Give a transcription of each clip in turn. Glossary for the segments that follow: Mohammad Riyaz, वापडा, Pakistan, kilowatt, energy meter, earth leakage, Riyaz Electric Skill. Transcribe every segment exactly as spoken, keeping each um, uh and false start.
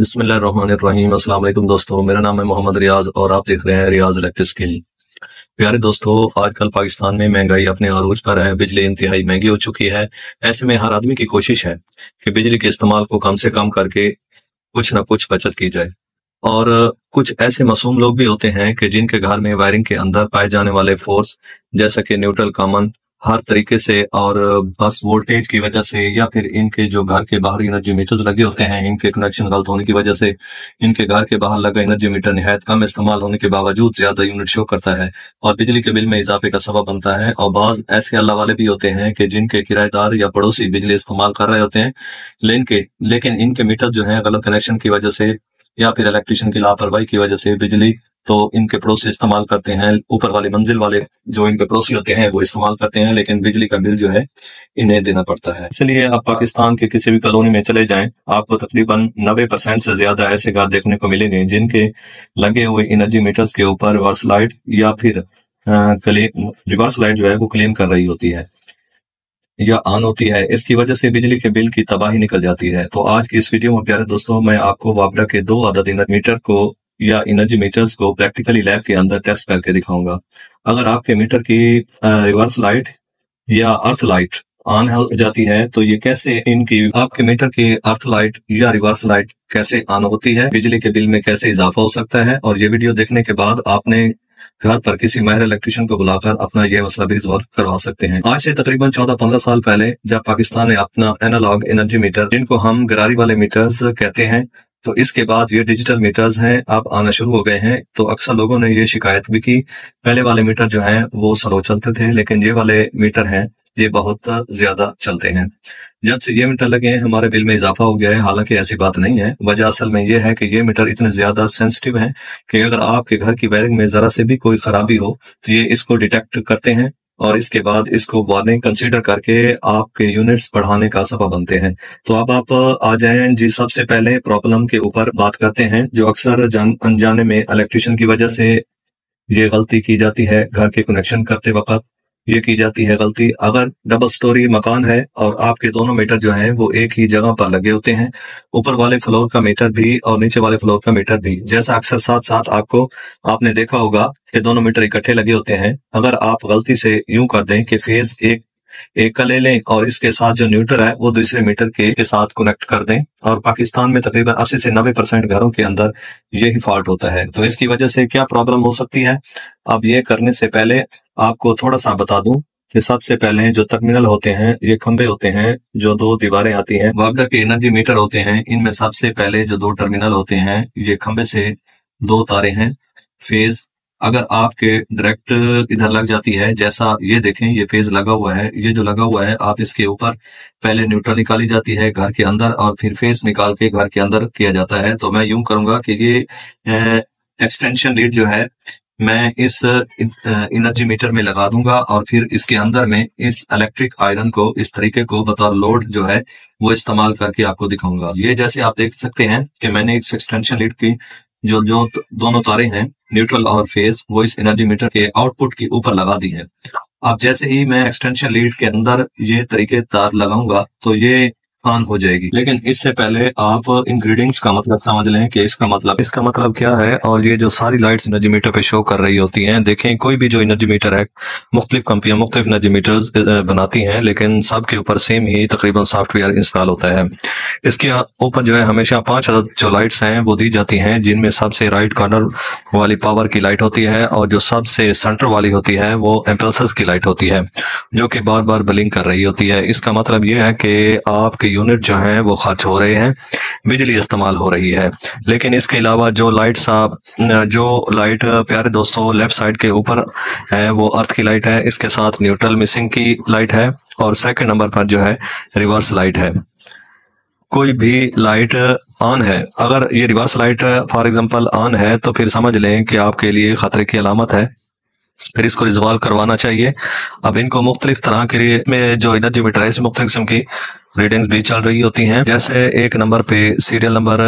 बिस्मिल्लाहिर्रहमानिर्रहीम। अस्सलाम वालेकुम दोस्तों, मेरा नाम है मोहम्मद रियाज और आप देख रहे हैं रियाज इलेक्ट्रिक स्किल। प्यारे दोस्तों, आजकल पाकिस्तान में महंगाई अपने अरूज पर है, बिजली इंतहाई महंगी हो चुकी है। ऐसे में हर आदमी की कोशिश है कि बिजली के इस्तेमाल को कम से कम करके कुछ ना कुछ बचत की जाए। और कुछ ऐसे मासूम लोग भी होते हैं कि जिनके घर में वायरिंग के अंदर पाए जाने वाले फोर्स जैसा कि न्यूट्रल, कॉमन हर तरीके से और बस वोल्टेज की वजह से या फिर इनके जो घर के बाहर एनर्जी मीटर्स लगे होते हैं, इनके कनेक्शन गलत होने की वजह से इनके घर के बाहर लगा एनर्जी मीटर निहायत कम इस्तेमाल होने के बावजूद ज्यादा यूनिट शो करता है और बिजली के बिल में इजाफे का सबब बनता है। और बाज ऐसे अल्लाह वाले भी होते हैं कि जिनके किराएदार या पड़ोसी बिजली इस्तेमाल कर रहे होते हैं, लेकिन लेकिन इनके मीटर जो है गलत कनेक्शन की वजह से या फिर इलेक्ट्रिशियन की लापरवाही की वजह से बिजली तो इनके पड़ोसी इस्तेमाल करते हैं, ऊपर वाले मंजिल वाले जो इनके पड़ोसी होते हैं वो इस्तेमाल करते हैं, लेकिन बिजली का बिल जो है इन्हें देना पड़ता है। इसलिए आप पाकिस्तान के किसी भी कॉलोनी में चले जाएं, आपको तकरीबन नब्बे परसेंट से ज्यादा ऐसे घर देखने को मिलेंगे जिनके लगे हुए एनर्जी मीटर्स के ऊपर रिवर्स लाइट या फिर रिवर्स लाइट जो है वो क्लेम कर रही होती है या आन होती है। इसकी वजह से बिजली के बिल की तबाही निकल जाती है। तो आज की इस वीडियो में प्यारे दोस्तों, मैं आपको वापडा के दो आदत एनर्जी मीटर को या एनर्जी मीटर्स को प्रैक्टिकली लैब के अंदर टेस्ट करके दिखाऊंगा। अगर आपके मीटर की रिवर्स लाइट या अर्थ लाइट ऑन हो जाती है तो ये कैसे इनकी आपके मीटर की अर्थ लाइट या रिवर्स लाइट कैसे ऑन होती है, बिजली के बिल में कैसे इजाफा हो सकता है। और ये वीडियो देखने के बाद आपने घर पर किसी माहिर इलेक्ट्रिशियन को बुलाकर अपना यह मसला भी सॉल्व करवा सकते हैं। आज से तकरीबन चौदह पंद्रह साल पहले जब पाकिस्तान ने अपना एनालॉग एनर्जी मीटर, जिनको हम गरारी वाले मीटर्स कहते हैं, तो इसके बाद ये डिजिटल मीटर्स हैं अब आना शुरू हो गए हैं। तो अक्सर लोगों ने ये शिकायत भी की, पहले वाले मीटर जो हैं वो स्लो चलते थे, लेकिन ये वाले मीटर हैं ये बहुत ज्यादा चलते हैं। जब से ये मीटर लगे हैं हमारे बिल में इजाफा हो गया है। हालांकि ऐसी बात नहीं है, वजह असल में यह है कि ये मीटर इतने ज्यादा सेंसिटिव हैं कि अगर आपके घर की वायरिंग में जरा से भी कोई खराबी हो तो ये इसको डिटेक्ट करते हैं और इसके बाद इसको वार्निंग कंसीडर करके आपके यूनिट्स बढ़ाने का सबब बनते हैं। तो अब आप आ जाएं जी, सबसे पहले प्रॉब्लम के ऊपर बात करते हैं जो अक्सर जान अनजाने में इलेक्ट्रिशियन की वजह से ये गलती की जाती है। घर के कनेक्शन करते वक्त ये की जाती है गलती। अगर डबल स्टोरी मकान है और आपके दोनों मीटर जो हैं वो एक ही जगह पर लगे होते हैं, ऊपर वाले फ्लोर का मीटर भी और नीचे वाले फ्लोर का मीटर भी, जैसा अक्सर साथ साथ आपको आपने देखा होगा कि दोनों मीटर इकट्ठे लगे होते हैं। अगर आप गलती से यूं कर दें कि फेज एक एक का ले लें और इसके साथ जो न्यूट्रल है वो दूसरे मीटर के, के साथ कनेक्ट कर दें, और पाकिस्तान में तकरीबन अस्सी से नब्बे परसेंट घरों के अंदर यही फॉल्ट होता है। तो इसकी वजह से क्या प्रॉब्लम हो सकती है, अब ये करने से पहले आपको थोड़ा सा बता दूं कि सबसे पहले जो टर्मिनल होते हैं, ये खंबे होते हैं, जो दो दीवारें आती हैं, वापडा के एनर्जी मीटर होते हैं, इनमें सबसे पहले जो दो टर्मिनल होते हैं ये खंबे से दो तारे हैं। फेज अगर आपके डायरेक्ट इधर लग जाती है, जैसा ये देखें ये फेज लगा हुआ है, ये जो लगा हुआ है, आप इसके ऊपर पहले न्यूट्रल निकाली जाती है घर के अंदर और फिर फेज निकाल के घर के अंदर किया जाता है। तो मैं यूं करूंगा कि ये एक्सटेंशन लीड जो है मैं इस एनर्जी मीटर में लगा दूंगा और फिर इसके अंदर में इस इलेक्ट्रिक आयरन को इस तरीके को बतौर लोड जो है वो इस्तेमाल करके आपको दिखाऊंगा। ये जैसे आप देख सकते हैं कि मैंने इस एक्सटेंशन लीड की जो जो दोनों तारे हैं न्यूट्रल और फेज वो इस एनर्जी मीटर के आउटपुट के ऊपर लगा दी है। अब जैसे ही मैं एक्सटेंशन लीड के अंदर ये तरीके तार लगाऊंगा तो ये ऑन हो जाएगी, लेकिन इससे पहले आप इन ग्रीडिंग्स का मतलब समझ लें कि इसका मतलब इसका मतलब क्या है। और ये जो सारी लाइट्स एनर्जी मीटर पे शो कर रही होती हैं, देखें कोई भी जो एनर्जी मीटर है मुख्तलिफ कंपनियां मुख्तलिफ एनर्जी मीटर्स बनाती हैं, लेकिन सबके ऊपर सेम ही तकरीबन सॉफ्टवेयर इंस्टॉल होता है। इसके ऊपर जो है हमेशा पांच जो लाइट्स हैं वो दी जाती हैं, जिनमें सबसे राइट कॉर्नर वाली पावर की लाइट होती है और जो सबसे सेंटर वाली होती है वो इम्पल्सेस की लाइट होती है जो कि बार बार ब्लिंक कर रही होती है। इसका मतलब ये है कि आपके यूनिट जो हैं वो खर्च हो रहे हैं, बिजली इस्तेमाल हो रही है। लेकिन इसके अलावा जो लाइट साहब जो लाइट प्यारे दोस्तों लेफ्ट साइड के ऊपर है वो अर्थ की लाइट है, इसके साथ न्यूट्रल मिसिंग की लाइट है और सेकंड नंबर पर जो है रिवर्स लाइट है। कोई भी लाइट ऑन है, अगर ये reverse light for example on है तो फिर समझ लें कि आपके लिए खतरे की अलामत है, फिर इसको रिजॉल्व करवाना चाहिए। अब इनको मुख्तलिफ तरह के में जो एनर्जी मीटर है मुख्तलिफ किस्म की रीडिंग्स भी चल रही होती हैं, जैसे एक नंबर पे सीरियल नंबर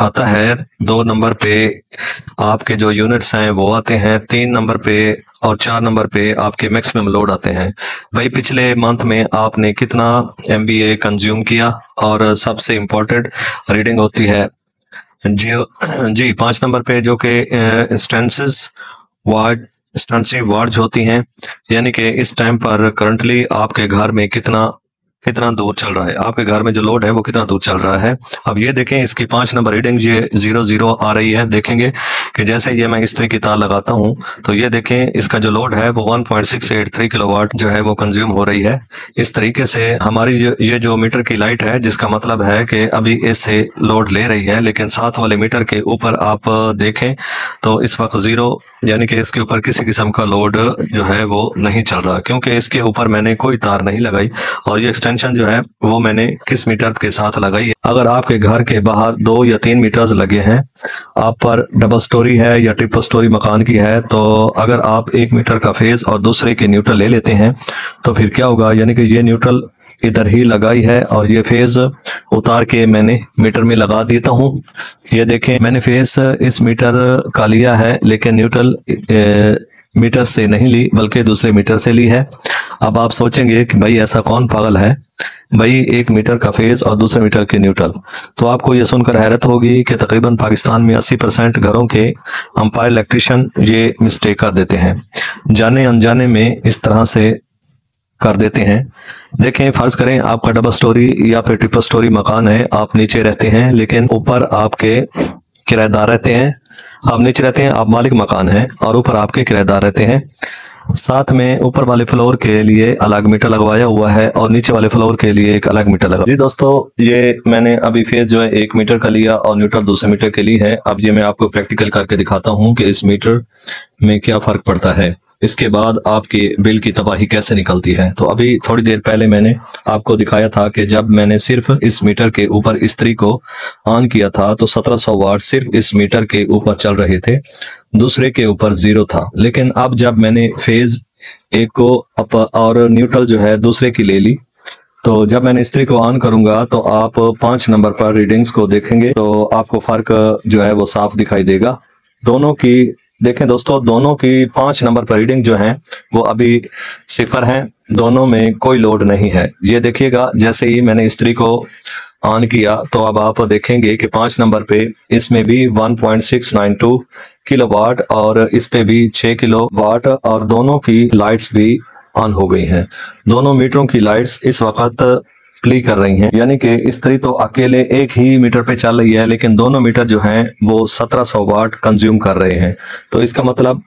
आता है, दो नंबर पे आपके जो यूनिट्स हैं वो आते हैं, तीन नंबर पे और चार नंबर पे आपके मैक्सिमम लोड आते हैं। भाई पिछले मंथ में आपने कितना एमबीए कंज्यूम किया, और सबसे इम्पोर्टेंट रीडिंग होती है जो जी पांच नंबर पे जो कि इंस्टेंसेस वार्ड इंस्टेंसिव वार्ड्स होती हैं, यानी कि इस टाइम पर करंटली आपके घर में कितना कितना दूर चल रहा है, आपके घर में जो लोड है वो कितना दूर चल रहा है। अब ये देखें इसकी पांच नंबर रीडिंग ये जीरो जीरो आ रही है। देखेंगे कि जैसे ये मैं इस तरह की तार लगाता हूं तो ये देखें इसका जो लोड है वो one point six eight three kilowatt जो है वो कंज्यूम हो रही है। इस तरीके से हमारी जो ये जो मीटर की लाइट है, जिसका मतलब है कि अभी इससे लोड ले रही है, लेकिन साथ वाले मीटर के ऊपर आप देखें तो इस वक्त जीरो, यानी कि इसके ऊपर किसी किस्म का लोड जो है वो नहीं चल रहा, क्योंकि इसके ऊपर मैंने कोई तार नहीं लगाई और ये एक्सटेंशन जो है वो मैंने किस मीटर के साथ लगाई है। अगर आपके घर के बाहर दो या तीन मीटर्स लगे हैं, आप पर डबल स्टोरी है या ट्रिपल स्टोरी मकान की है, तो अगर आप एक मीटर का फेज और दूसरे के न्यूट्रल ले लेते हैं तो फिर क्या होगा, यानी कि ये न्यूट्रल इधर ही लगाई है और ये फेज उतार के मैंने मीटर में लगा देता हूं। ये देखें मैंने फेज इस मीटर का लिया है, लेकिन न्यूट्रल मीटर से नहीं ली बल्कि दूसरे मीटर से ली है। अब आप सोचेंगे कि भाई ऐसा कौन पागल है, भाई एक मीटर का फेज और दूसरे मीटर के न्यूट्रल। तो आपको ये सुनकर हैरत होगी कि तकरीबन पाकिस्तान में अस्सी परसेंट घरों के अंपायर इलेक्ट्रिशियन ये मिस्टेक कर देते हैं, जाने अनजाने में इस तरह से कर देते हैं। देखें फर्ज करें आपका डबल स्टोरी या फिर ट्रिपल स्टोरी मकान है, आप नीचे रहते हैं लेकिन ऊपर आपके किराएदार रहते हैं, आप नीचे रहते हैं, आप मालिक मकान हैं और ऊपर आपके किराएदार रहते हैं। साथ में ऊपर वाले फ्लोर के लिए अलग मीटर लगवाया हुआ है और नीचे वाले फ्लोर के लिए एक अलग मीटर लगा। जी दोस्तों, ये मैंने अभी फेज जो है एक मीटर का लिया और न्यूट्रल दूसरे मीटर के लिए है। अब ये मैं आपको प्रैक्टिकल करके दिखाता हूँ कि इस मीटर में क्या फर्क पड़ता है, इसके बाद आपके बिल की तबाही कैसे निकलती है। तो अभी थोड़ी देर पहले मैंने आपको दिखाया था कि जब मैंने सिर्फ इस मीटर के ऊपर इस्त्री को ऑन किया था तो सत्रह सौ वाट सिर्फ इस मीटर के ऊपर चल रहे थे, दूसरे के ऊपर जीरो था। लेकिन अब जब मैंने फेज एक को अप और न्यूट्रल जो है दूसरे की ले ली, तो जब मैंने इस्त्री को ऑन करूंगा तो आप पांच नंबर पर रीडिंग्स को देखेंगे तो आपको फर्क जो है वो साफ दिखाई देगा। दोनों की देखें दोस्तों, दोनों की पांच नंबर पर रीडिंग जो हैं वो अभी सिफर हैं, दोनों में कोई लोड नहीं है। ये देखिएगा जैसे ही मैंने इस्त्री को ऑन किया तो अब आप देखेंगे कि पांच नंबर पे इसमें भी one point six nine two kilowatt और इस पे भी छह किलोवाट और दोनों की लाइट्स भी ऑन हो गई हैं। दोनों मीटरों की लाइट्स इस वक्त प्ले कर रही हैं, यानी कि इस्त्री तो अकेले एक ही मीटर पे चल रही है लेकिन दोनों मीटर जो हैं वो सत्रह सौ वाट कंज्यूम कर रहे हैं। तो इसका मतलब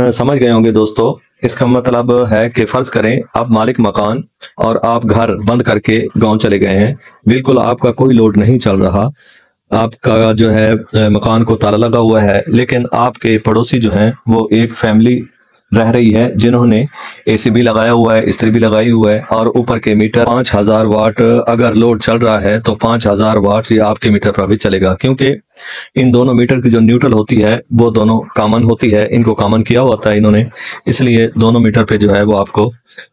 समझ गए होंगे दोस्तों, इसका मतलब है कि फर्ज करें आप मालिक मकान और आप घर बंद करके गांव चले गए हैं, बिल्कुल आपका कोई लोड नहीं चल रहा, आपका जो है मकान को ताला लगा हुआ है, लेकिन आपके पड़ोसी जो हैं वो एक फैमिली रह रही है जिन्होंने एसी भी लगाया हुआ है, इस्त्री भी लगाई हुआ है और ऊपर के मीटर पांच हजार वाट अगर लोड चल रहा है तो पांच हजार वाट ये आपके मीटर पर भी चलेगा, क्योंकि इन दोनों मीटर की जो न्यूट्रल होती है वो दोनों कॉमन होती है, इनको कॉमन किया हुआ था इन्होंने, इसलिए दोनों मीटर पे जो है वो आपको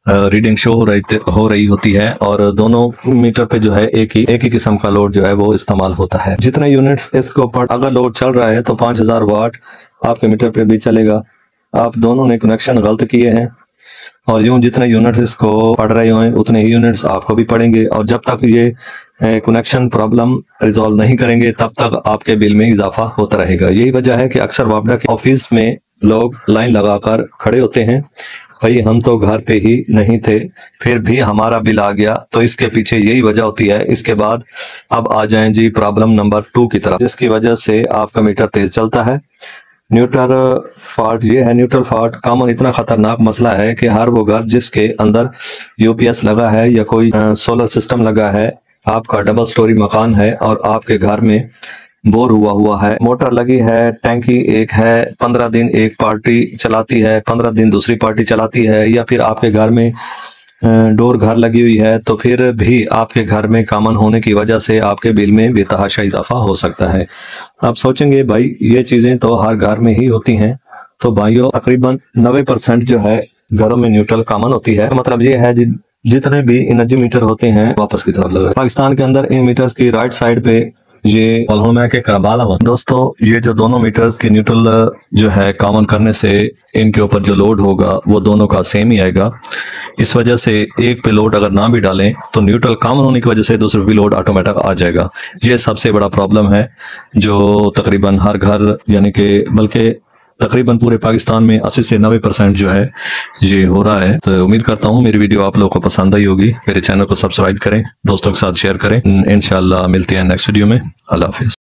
रीडिंग शो हो रही हो रही होती है और दोनों मीटर पे जो है एक ही एक ही किस्म का लोड जो है वो इस्तेमाल होता है। जितने यूनिट्स इसके ऊपर अगर लोड चल रहा है तो पांच हजार वाट आपके मीटर पे भी चलेगा। आप दोनों ने कनेक्शन गलत किए हैं और यूं जितने यूनिट्स इसको पढ़ रहे हों उतने ही यूनिट्स आपको भी पढ़ेंगे और जब तक ये कनेक्शन प्रॉब्लम रिजॉल्व नहीं करेंगे तब तक आपके बिल में इजाफा होता रहेगा। यही वजह है कि अक्सर वापडा के ऑफिस में लोग लाइन लगाकर खड़े होते हैं, भाई हम तो घर पे ही नहीं थे फिर भी हमारा बिल आ गया, तो इसके पीछे यही वजह होती है। इसके बाद अब आ जाए जी प्रॉब्लम नंबर टू की तरफ, जिसकी वजह से आपका मीटर तेज चलता है। न्यूट्रल फॉल्ट ये है, न्यूट्रल फॉल्ट कॉमन इतना खतरनाक मसला है कि हर वो घर जिसके अंदर यूपीएस लगा है या कोई सोलर सिस्टम लगा है, आपका डबल स्टोरी मकान है और आपके घर में बोर हुआ हुआ है, मोटर लगी है, टैंकी एक है, पंद्रह दिन एक पार्टी चलाती है, पंद्रह दिन दूसरी पार्टी चलाती है, या फिर आपके घर में डोर घर लगी हुई है, तो फिर भी आपके घर में कॉमन होने की वजह से आपके बिल में बेतहाशा इजाफा हो सकता है। आप सोचेंगे भाई ये चीजें तो हर घर में ही होती हैं, तो भाइयों तकरीबन नब्बे परसेंट जो है घरों में न्यूट्रल कॉमन होती है। मतलब ये है जि, जितने भी एनर्जी मीटर होते हैं वापस की तरफ लगा। पाकिस्तान के अंदर इन मीटर्स की राइट साइड पे ये है के दोस्तों ये जो दोनों मीटर्स के न्यूट्रल जो है कॉमन करने से इनके ऊपर जो लोड होगा वो दोनों का सेम ही आएगा। इस वजह से एक पे लोड अगर ना भी डालें तो न्यूट्रल कॉमन होने की वजह से दूसरे पे लोड ऑटोमेटिक आ जाएगा। ये सबसे बड़ा प्रॉब्लम है जो तकरीबन हर घर यानी कि बल्कि तकरीबन पूरे पाकिस्तान में अस्सी से नब्बे परसेंट जो है ये हो रहा है। तो उम्मीद करता हूँ मेरी वीडियो आप लोगों को पसंद आई होगी। मेरे चैनल को सब्सक्राइब करें, दोस्तों के साथ शेयर करें। इंशाल्लाह मिलते हैं नेक्स्ट वीडियो में। अल्लाह हाफिज़।